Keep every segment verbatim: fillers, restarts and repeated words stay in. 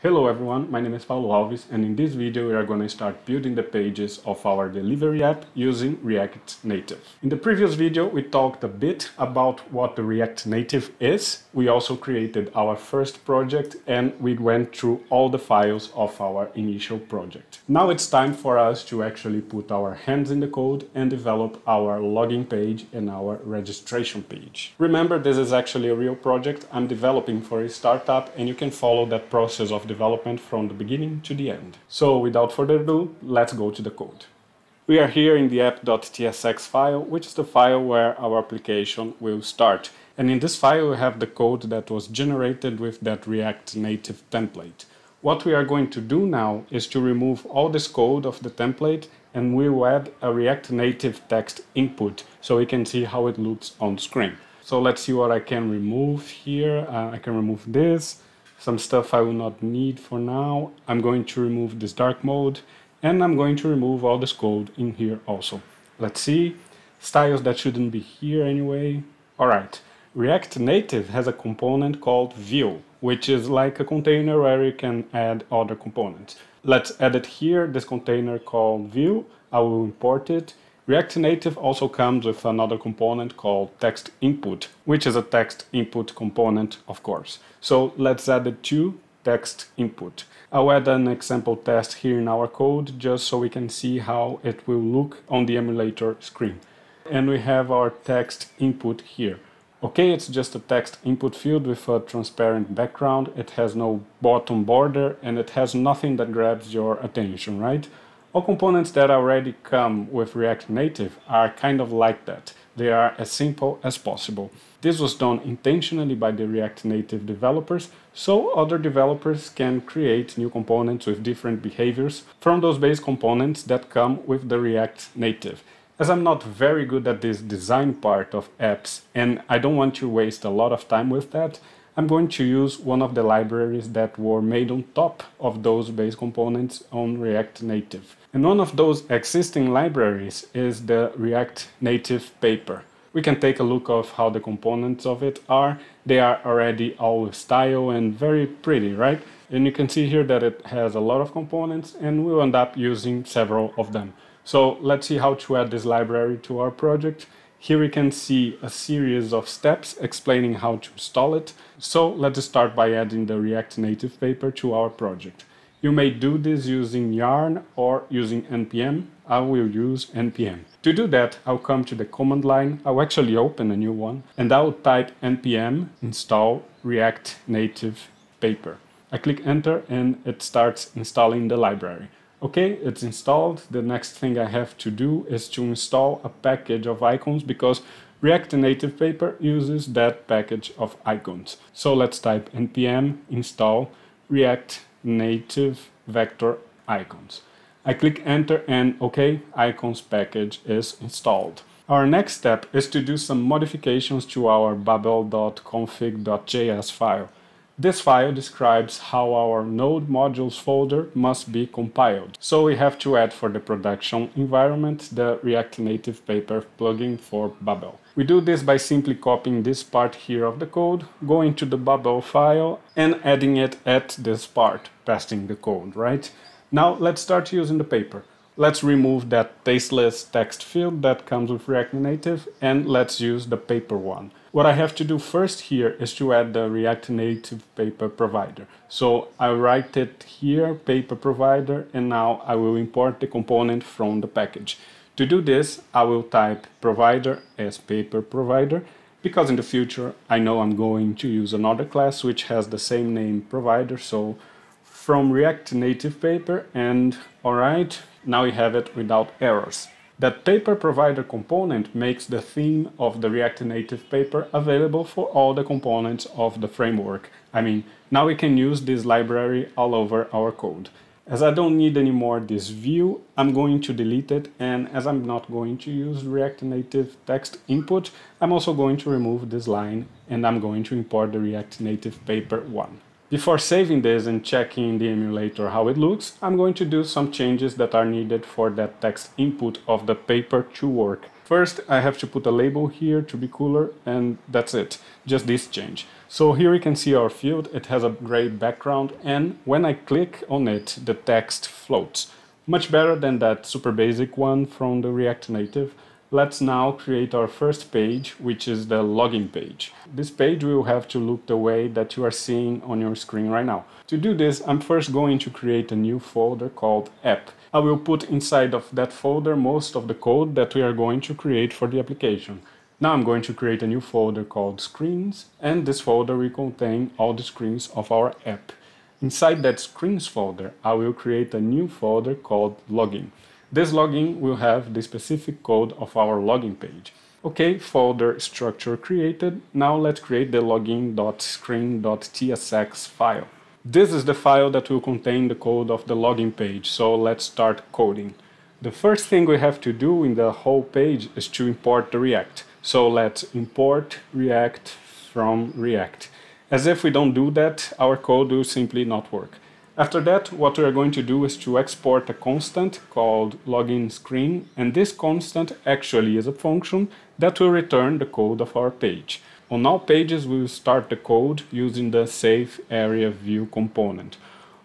Hello everyone, my name is Paulo Alves, and in this video we are going to start building the pages of our delivery app using React Native. In the previous video we talked a bit about what the React Native is. We also created our first project and we went through all the files of our initial project. Now it's time for us to actually put our hands in the code and develop our login page and our registration page. Remember, this is actually a real project I'm developing for a startup, and you can follow that process of development from the beginning to the end. So without further ado, let's go to the code. We are here in the app.tsx file, which is the file where our application will start. And in this file, we have the code that was generated with that React Native template. What we are going to do now is to remove all this code of the template, and we will add a React Native text input so we can see how it looks on screen. So let's see what I can remove here. Uh, I can remove this. Some stuff I will not need for now. I'm going to remove this dark mode, and I'm going to remove all this code in here also. Let's see. Styles that shouldn't be here anyway. All right. React Native has a component called view, which is like a container where you can add other components. Let's add it here, this container called view. I will import it. React Native also comes with another component called TextInput, which is a text input component, of course. So let's add it to TextInput. I'll add an example test here in our code just so we can see how it will look on the emulator screen. And we have our text input here. Okay, it's just a text input field with a transparent background. It has no bottom border, and it has nothing that grabs your attention, right? All components that already come with React Native are kind of like that. They are as simple as possible. This was done intentionally by the React Native developers, so other developers can create new components with different behaviors from those base components that come with the React Native. As I'm not very good at this design part of apps, and I don't want to waste a lot of time with that, I'm going to use one of the libraries that were made on top of those base components on React Native. And one of those existing libraries is the React Native Paper. We can take a look of how the components of it are. They are already all style and very pretty, right? And you can see here that it has a lot of components, and we'll end up using several of them. So let's see how to add this library to our project. Here we can see a series of steps explaining how to install it. So let's start by adding the React Native Paper to our project. You may do this using yarn or using npm. I will use npm. To do that, I'll come to the command line. I'll actually open a new one, and I'll type npm install React Native Paper. I click enter, and it starts installing the library. Okay, it's installed. The next thing I have to do is to install a package of icons, because React Native Paper uses that package of icons. So let's type npm install react-native-vector-icons. I click enter, and okay, icons package is installed. Our next step is to do some modifications to our babel dot config dot J S file. This file describes how our node modules folder must be compiled. So we have to add for the production environment the React Native Paper plugin for Babel. We do this by simply copying this part here of the code, going to the Babel file and adding it at this part, pasting the code, right? Now let's start using the paper. Let's remove that tasteless text field that comes with React Native, and let's use the paper one. What I have to do first here is to add the React Native Paper provider. So I write it here, paper provider, and now I will import the component from the package. To do this, I will type provider as paper provider, because in the future I know I'm going to use another class which has the same name, provider. So from React Native Paper, and all right, now we have it without errors. That paper provider component makes the theme of the React Native Paper available for all the components of the framework. I mean, now we can use this library all over our code. As I don't need anymore this view, I'm going to delete it, and as I'm not going to use React Native text input, I'm also going to remove this line, and I'm going to import the React Native Paper one. Before saving this and checking in the emulator how it looks, I'm going to do some changes that are needed for that text input of the paper to work. First, I have to put a label here to be cooler, and that's it, just this change. So here we can see our field, it has a gray background, and when I click on it, the text floats. Much better than that super basic one from the React Native. Let's now create our first page, which is the login page. This page will have to look the way that you are seeing on your screen right now. To do this, I'm first going to create a new folder called app. I will put inside of that folder most of the code that we are going to create for the application. Now I'm going to create a new folder called screens, and this folder will contain all the screens of our app. Inside that screens folder, I will create a new folder called login. This login will have the specific code of our login page. Okay, folder structure created. Now let's create the login dot screen dot T S X file. This is the file that will contain the code of the login page, so let's start coding. The first thing we have to do in the whole page is to import the React. So let's import React from React. As if we don't do that, our code will simply not work. After that, what we are going to do is to export a constant called login screen, and this constant actually is a function that will return the code of our page. On all pages, we will start the code using the SafeAreaView component.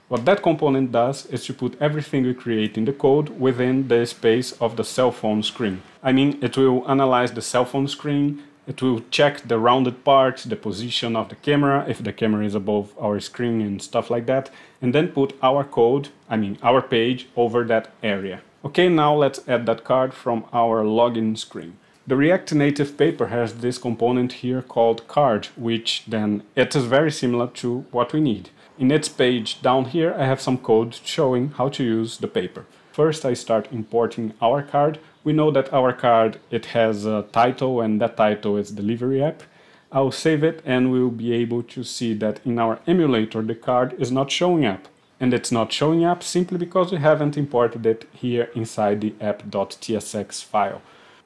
What that component does is to put everything we create in the code within the space of the cell phone screen. I mean, it will analyze the cell phone screen, it will check the rounded part, the position of the camera, if the camera is above our screen and stuff like that, and then put our code, I mean our page, over that area. Okay, now let's add that card from our login screen. The React Native Paper has this component here called card, which then it is very similar to what we need. In its page down here, I have some code showing how to use the paper. First, I start importing our card. We know that our card, it has a title, and that title is delivery app. I'll save it, and we'll be able to see that in our emulator, the card is not showing up. And it's not showing up simply because we haven't imported it here inside the app dot T S X file.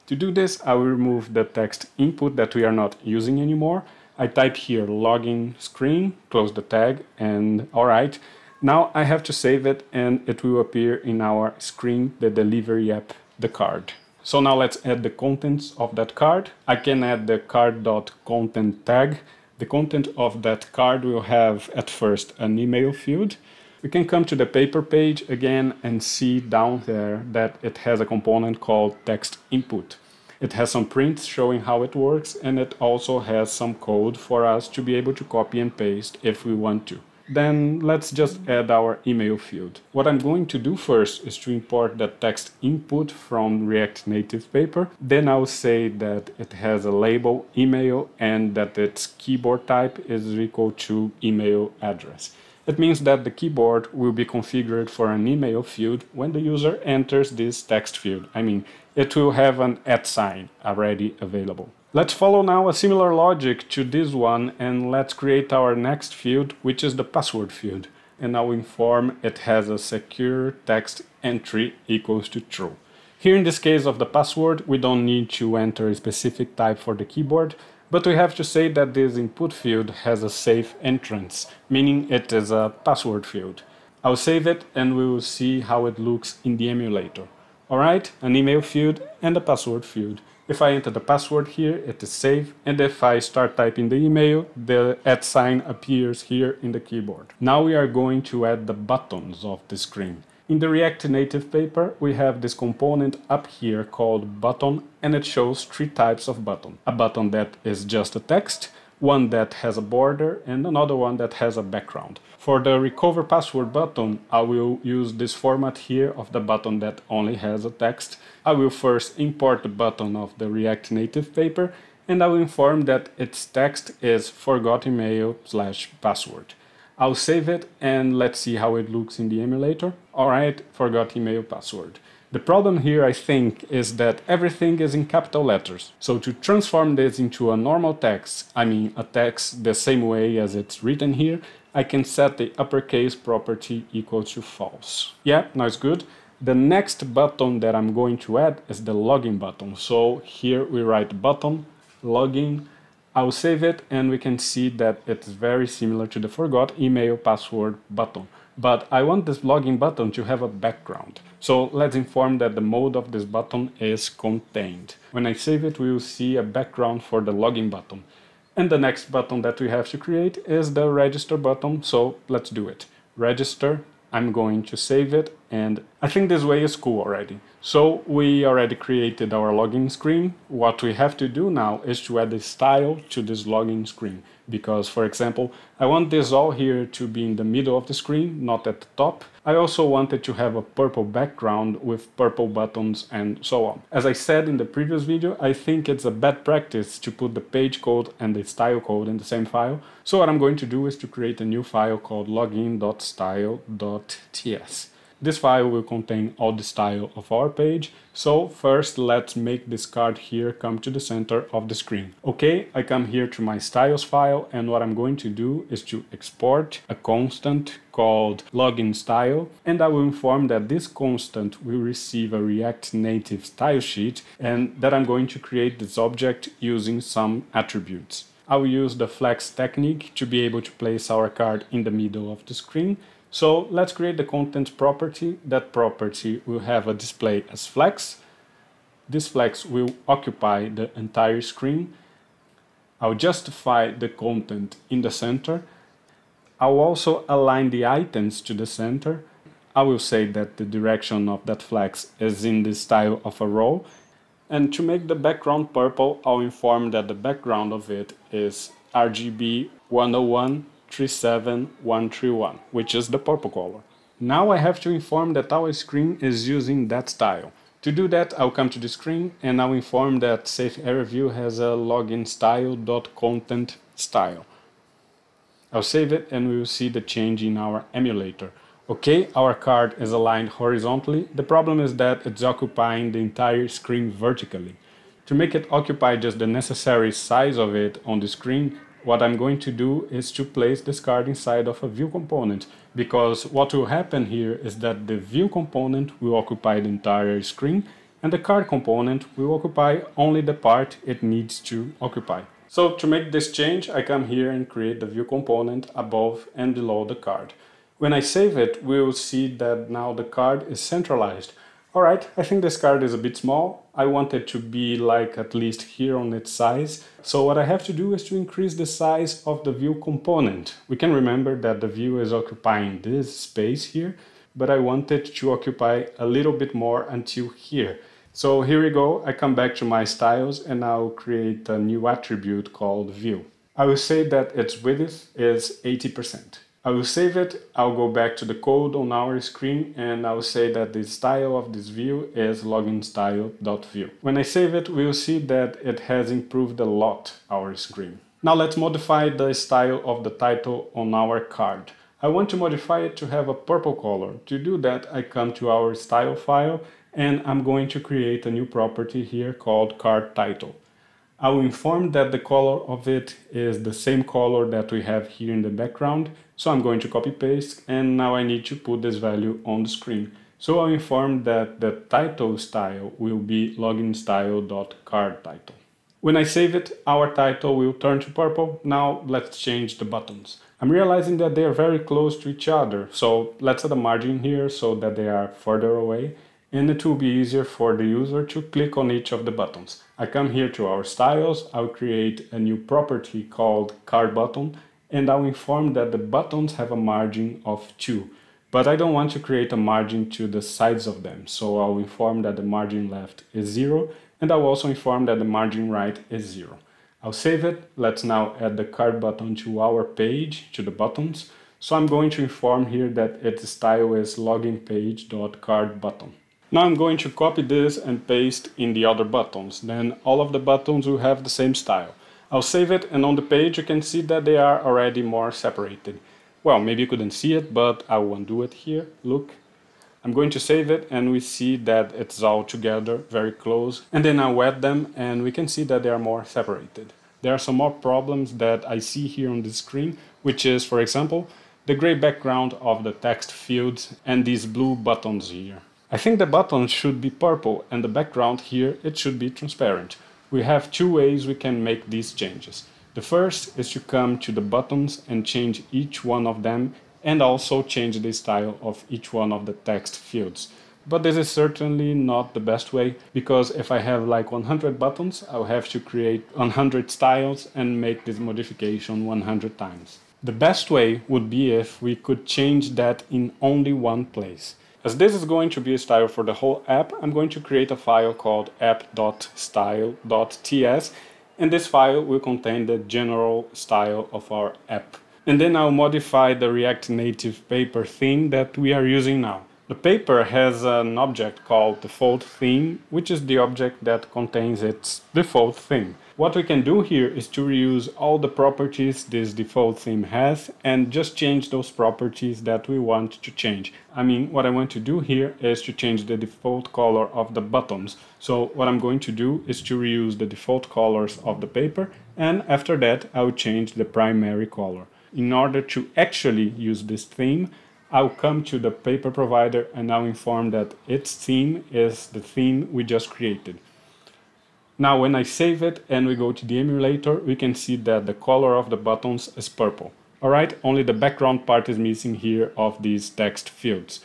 To do this, I will remove the text input that we are not using anymore. I type here login screen, close the tag, and alright. Now I have to save it, and it will appear in our screen, the delivery app, the card. So now let's add the contents of that card. I can add the card dot content tag. The content of that card will have at first an email field. We can come to the paper page again and see down there that it has a component called TextInput. It has some prints showing how it works, and it also has some code for us to be able to copy and paste if we want to. Then let's just add our email field. What I'm going to do first is to import that TextInput from React Native Paper. Then I'll say that it has a label email and that its keyboard type is equal to email address. It means that the keyboard will be configured for an email field when the user enters this text field. I mean, it will have an at sign already available. Let's follow now a similar logic to this one, and let's create our next field, which is the password field. And I'll inform it has a secure text entry equals to true. Here in this case of the password, we don't need to enter a specific type for the keyboard, but we have to say that this input field has a safe entrance, meaning it is a password field. I'll save it, and we will see how it looks in the emulator. Alright, an email field and a password field. If I enter the password here, it is safe, and if I start typing the email, the at sign appears here in the keyboard. Now we are going to add the buttons of the screen. In the React Native Paper, we have this component up here called button, and it shows three types of button. A button that is just a text, one that has a border, and another one that has a background. For the recover password button, I will use this format here of the button that only has a text. I will first import the button of the React Native Paper, and I will inform that its text is forgot email slash password. I'll save it, and let's see how it looks in the emulator. Alright, forgot email password. The problem here, I think, is that everything is in capital letters. So to transform this into a normal text, I mean a text the same way as it's written here, I can set the uppercase property equal to false. Yeah, now it's good. The next button that I'm going to add is the login button. So here we write button, login. I'll save it, and we can see that it's very similar to the forgot email password button. But I want this login button to have a background. So let's inform that the mode of this button is contained. When I save it, we will see a background for the login button. And the next button that we have to create is the register button, so let's do it. Register, I'm going to save it, and I think this way is cool already. So we already created our login screen. What we have to do now is to add a style to this login screen, because for example, I want this all here to be in the middle of the screen, not at the top. I also wanted to have a purple background with purple buttons and so on. As I said in the previous video, I think it's a bad practice to put the page code and the style code in the same file. So what I'm going to do is to create a new file called login dot style dot t s. This file will contain all the style of our page, so first let's make this card here come to the center of the screen. Okay, I come here to my styles file, and what I'm going to do is to export a constant called login style, and I will inform that this constant will receive a React Native style sheet, and that I'm going to create this object using some attributes. I will use the flex technique to be able to place our card in the middle of the screen. So let's create the content property. That property will have a display as flex. This flex will occupy the entire screen. I'll justify the content in the center. I'll also align the items to the center. I will say that the direction of that flex is in the style of a row. And to make the background purple, I'll inform that the background of it is R G B one oh one, three seven, one three one, which is the purple color. Now I have to inform that our screen is using that style. To do that, I'll come to the screen and I'll inform that SafeAreaView has a login style.content style. I'll save it and we will see the change in our emulator. Okay, our card is aligned horizontally. The problem is that it's occupying the entire screen vertically. To make it occupy just the necessary size of it on the screen, what I'm going to do is to place this card inside of a view component, because what will happen here is that the view component will occupy the entire screen and the card component will occupy only the part it needs to occupy. So to make this change, I come here and create the view component above and below the card. When I save it, we will see that now the card is centralized. Alright, I think this card is a bit small. I want it to be like at least here on its size. So what I have to do is to increase the size of the view component. We can remember that the view is occupying this space here, but I want it to occupy a little bit more until here. So here we go. I come back to my styles and I'll create a new attribute called view. I will say that its width is eighty percent. I will save it, I'll go back to the code on our screen and I'll say that the style of this view is login style dot view. When I save it, we'll see that it has improved a lot our screen. Now let's modify the style of the title on our card. I want to modify it to have a purple color. To do that, I come to our style file and I'm going to create a new property here called CardTitle. I will inform that the color of it is the same color that we have here in the background. So I'm going to copy paste and now I need to put this value on the screen. So I'll inform that the title style will be login style dot card title. When I save it, our title will turn to purple. Now let's change the buttons. I'm realizing that they are very close to each other. So let's add a margin here so that they are further away, and it will be easier for the user to click on each of the buttons. I come here to our styles, I'll create a new property called card button, and I'll inform that the buttons have a margin of two. But I don't want to create a margin to the sides of them, so I'll inform that the margin left is zero, and I'll also inform that the margin right is zero. I'll save it. Let's now add the card button to our page, to the buttons. So I'm going to inform here that its style is login page dot card button. Now I'm going to copy this and paste in the other buttons. Then all of the buttons will have the same style. I'll save it, and on the page you can see that they are already more separated. Well, maybe you couldn't see it, but I won't do it here. Look, I'm going to save it and we see that it's all together, very close. And then I'll add them and we can see that they are more separated. There are some more problems that I see here on the screen, which is, for example, the gray background of the text fields and these blue buttons here. I think the buttons should be purple and the background here, it should be transparent. We have two ways we can make these changes. The first is to come to the buttons and change each one of them and also change the style of each one of the text fields. But this is certainly not the best way, because if I have like one hundred buttons, I'll have to create one hundred styles and make this modification one hundred times. The best way would be if we could change that in only one place. As this is going to be a style for the whole app, I'm going to create a file called app dot style dot t s, and this file will contain the general style of our app. And then I'll modify the React Native Paper theme that we are using now. The paper has an object called default theme, which is the object that contains its default theme. What we can do here is to reuse all the properties this default theme has and just change those properties that we want to change. I mean, what I want to do here is to change the default color of the buttons. So what I'm going to do is to reuse the default colors of the paper, and after that I'll change the primary color. In order to actually use this theme, I'll come to the paper provider and I'll inform that its theme is the theme we just created. Now when I save it and we go to the emulator, we can see that the color of the buttons is purple. Alright, only the background part is missing here of these text fields.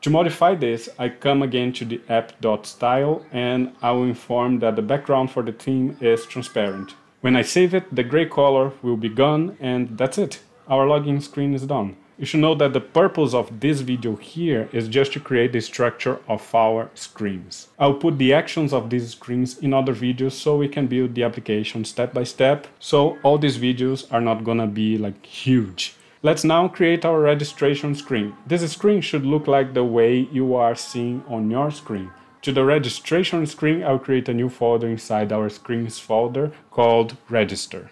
To modify this, I come again to the app.style and I will inform that the background for the theme is transparent. When I save it, the gray color will be gone, and that's it. Our login screen is done. You should know that the purpose of this video here is just to create the structure of our screens. I'll put the actions of these screens in other videos so we can build the application step by step, so all these videos are not gonna be like huge. Let's now create our registration screen. This screen should look like the way you are seeing on your screen. To the registration screen, I'll create a new folder inside our screens folder called register.